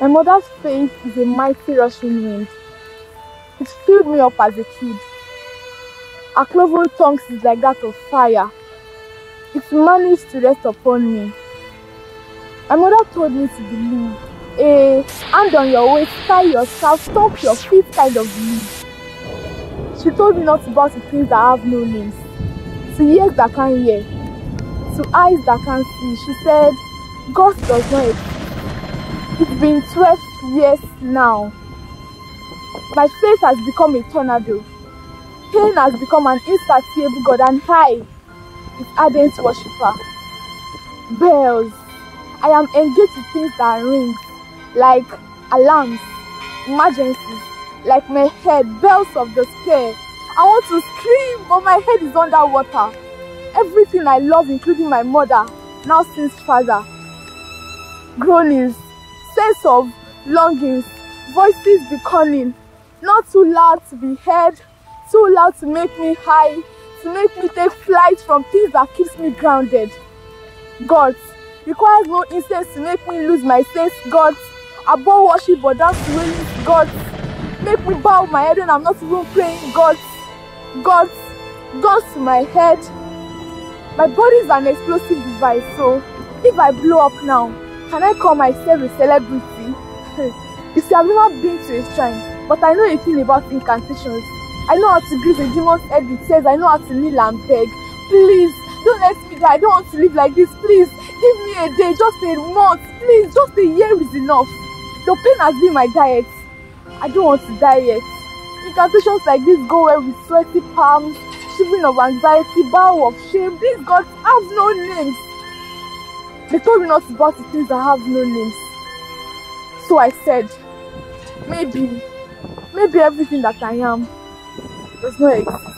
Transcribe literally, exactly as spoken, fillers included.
My mother's faith is a mighty rushing wind. It filled me up as a kid. Her cloven tongues is like that of fire. It managed to rest upon me. My mother told me to believe. A hand on your waist, tie yourself, stomp your feet kind of belief. She told me not to bow to things that have no names, to ears that can't hear, to eyes that can't see. She said, God does not exist. It's been twelve years now. My faith has become a tornado. Pain has become an insatiable God, and high is ardent worshipper. Bells. I am engaged with things that ring, like alarms, emergencies, like my head, bells of despair. I want to scream, but my head is under water. Everything I love, including my mother, now seems farther. Groanings. Sense of longings, voices beckoning, not too loud to be heard, too loud to make me high, to make me take flight from things that keeps me grounded. God requires no incense to make me lose my sense. God, abhor worship but dance to release. God, make me bow my head when I'm not even praying. God, God, guns to my head. My body is an explosive device, so if I blow up now, can I call myself a celebrity? You see, I've never been to a shrine, but I know a thing about incantations. I know how to grease a demon's head with tears. I know how to kneel and beg. Please, don't let me die. I don't want to live like this. Please, give me a day, just a month. Please, just a year is enough. The pain has been my diet. I don't want to die yet. Incantations like this go well with sweaty palms, shivering of anxiety, bow of shame. These gods have no names. They told me not to bow to things that have no names. So I said, maybe, maybe everything that I am does not exist.